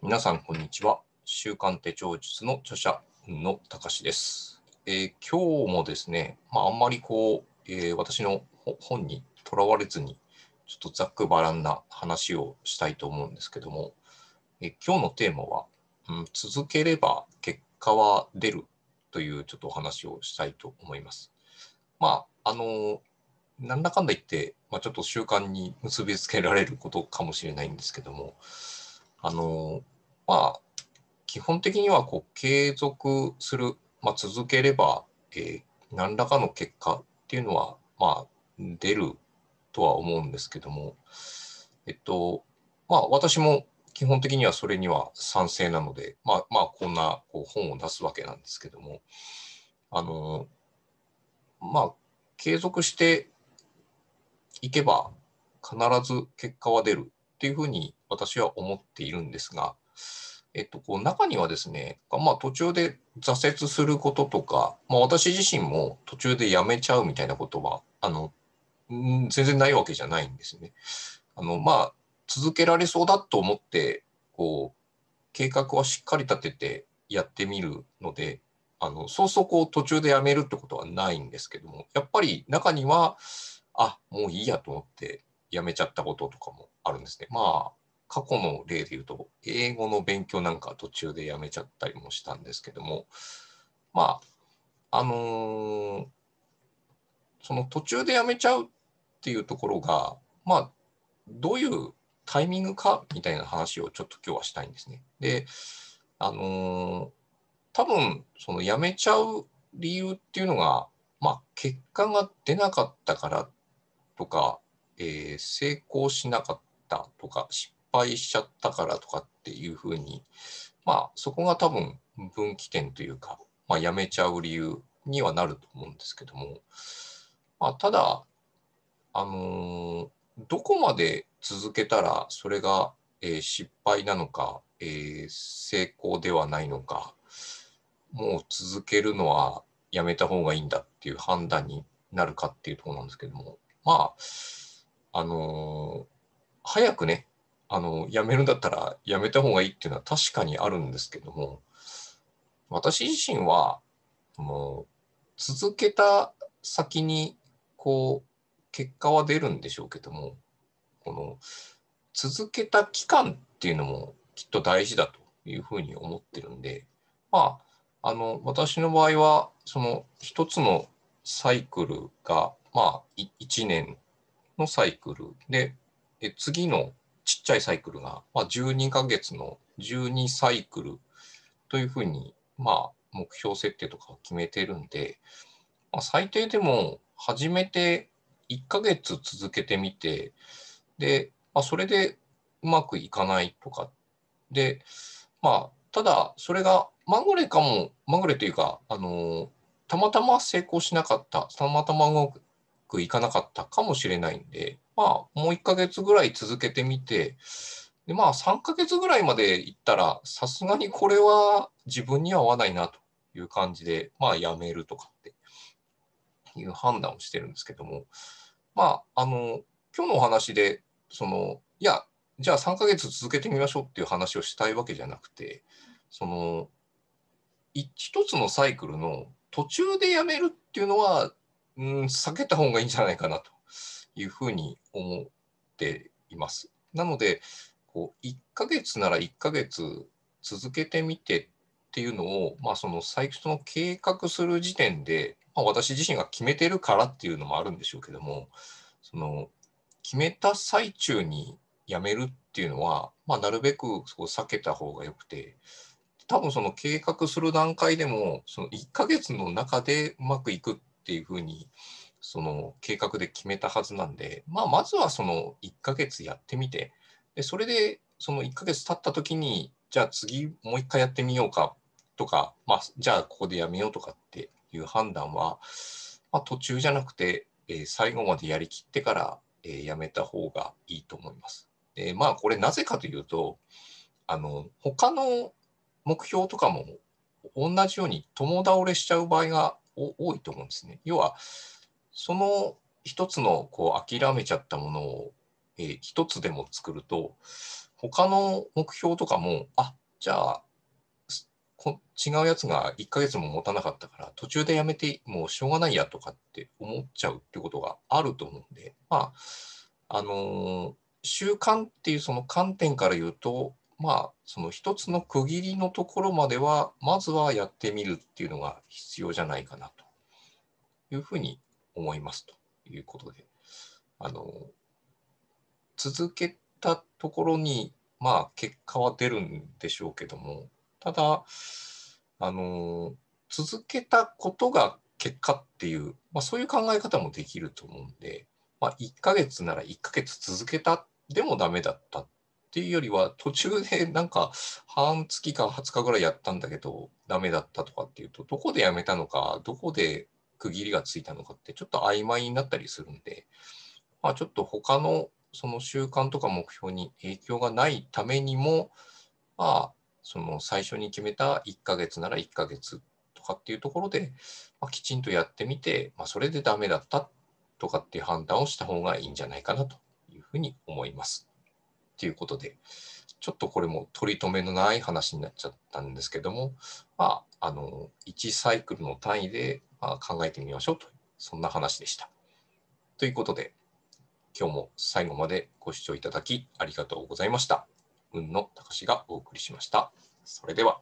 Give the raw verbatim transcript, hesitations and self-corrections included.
皆さん、こんにちは。週刊手帳術の著者、海野隆です。えー、今日もですね、まあ、あんまりこう、えー、私の本にとらわれずに、ちょっとざっくばらんな話をしたいと思うんですけども、えー、今日のテーマは、うん、続ければ結果は出るというちょっとお話をしたいと思います。まあ、あのー、なんだかんだ言って、まあ、ちょっと習慣に結びつけられることかもしれないんですけども、あのまあ、基本的にはこう継続する、まあ、続ければ、えー、何らかの結果っていうのは、まあ、出るとは思うんですけども、えっとまあ、私も基本的にはそれには賛成なので、まあまあ、こんなこう本を出すわけなんですけども、あのまあ、継続していけば必ず結果は出るっていうふうに私は思っているんですが、えっと、こう中にはですね、まあ、途中で挫折することとか、まあ、私自身も途中でやめちゃうみたいなことはあの全然ないわけじゃないんですね。あのまあ、続けられそうだと思ってこう計画はしっかり立ててやってみるので、あのそうそうこう途中でやめるってことはないんですけども、やっぱり中にはあもういいやと思ってやめちゃったこととかもあるんですね。まあ過去の例で言うと、英語の勉強なんか途中でやめちゃったりもしたんですけども、まあ、あのー、その途中でやめちゃうっていうところが、まあ、どういうタイミングかみたいな話をちょっと今日はしたいんですね。で、あのー、多分、そのやめちゃう理由っていうのが、まあ、結果が出なかったからとか、えー、成功しなかったとか、失敗失敗しちゃったからとかっていうふうに、まあ、そこが多分分岐点というか、まあ、やめちゃう理由にはなると思うんですけども、まあ、ただ、あのー、どこまで続けたらそれが、えー、失敗なのか、えー、成功ではないのか、もう続けるのはやめた方がいいんだっていう判断になるかっていうところなんですけども、まあ、あのー、早くね、あの辞めるんだったら辞めた方がいいっていうのは確かにあるんですけども、私自身はもう続けた先にこう結果は出るんでしょうけども、この続けた期間っていうのもきっと大事だというふうに思ってるんで、まああの私の場合はその一つのサイクルがまあいちねんのサイクルで、え次のちっちゃいサイクルが、まあ、じゅうにかげつのじゅうにサイクルというふうに、まあ、目標設定とかを決めてるんで、まあ、最低でも始めていっかげつ続けてみて、で、まあ、それでうまくいかないとかで、まあ、ただそれがまぐれかもまぐれというか、あのたまたま成功しなかった、たまたまうまくいかなかったかもしれないんで。まあ、もういっかげつぐらい続けてみて、でまあさんかげつぐらいまでいったら、さすがにこれは自分には合わないなという感じで、まあやめるとかっていう判断をしてるんですけども、まああの今日のお話で、そのいやじゃあさんかげつ続けてみましょうっていう話をしたいわけじゃなくて、その一つのサイクルの途中でやめるっていうのは、うん、避けた方がいいんじゃないかなと。いうふうに思っています。なのでこういっかげつならいっかげつ続けてみてっていうのを、まあ、その最初の計画する時点で、まあ、私自身が決めてるからっていうのもあるんでしょうけども、その決めた最中にやめるっていうのは、まあ、なるべくそう避けた方がよくて、多分その計画する段階でもそのいっかげつの中でうまくいくっていうふうにその計画で決めたはずなんで、まあ、まずはそのいっかげつやってみて、でそれでそのいっかげつ経った時に、じゃあ次もう一回やってみようかとか、まあ、じゃあここでやめようとかっていう判断は、まあ、途中じゃなくて、えー、最後までやりきってから、えー、やめた方がいいと思います。でまあこれなぜかというと、あの他の目標とかも同じように共倒れしちゃう場合が多いと思うんですね。要はその一つのこう諦めちゃったものを一つでも作ると、他の目標とかも、あ、じゃあこ違うやつがいっかげつも持たなかったから途中でやめてもうしょうがないやとかって思っちゃうってことがあると思うんで、まああの習慣っていうその観点から言うと、まあその一つの区切りのところまではまずはやってみるっていうのが必要じゃないかなというふうに思いますということで、あの続けたところにまあ結果は出るんでしょうけども、ただあの続けたことが結果っていう、まあ、そういう考え方もできると思うんで、まあ、いっかげつならいっかげつ続けたでもダメだったっていうよりは、途中でなんか半月かはつかぐらいやったんだけどダメだったとかっていうと、どこでやめたのかどこで区切りがついたのかってちょっと曖昧になったりするんで、まあ、ちょっと他のその習慣とか目標に影響がないためにも、まあその最初に決めたいっかげつならいっかげつとかっていうところで、まあ、きちんとやってみて、まあ、それでダメだったとかっていう判断をした方がいいんじゃないかなというふうに思います。ということで、ちょっとこれも取り留めのない話になっちゃったんですけども、まあ、あのいちサイクルの単位でまあ考えてみましょうという、そんな話でした。ということで、今日も最後までご視聴いただきありがとうございました。海野たかしがお送りしました。それでは。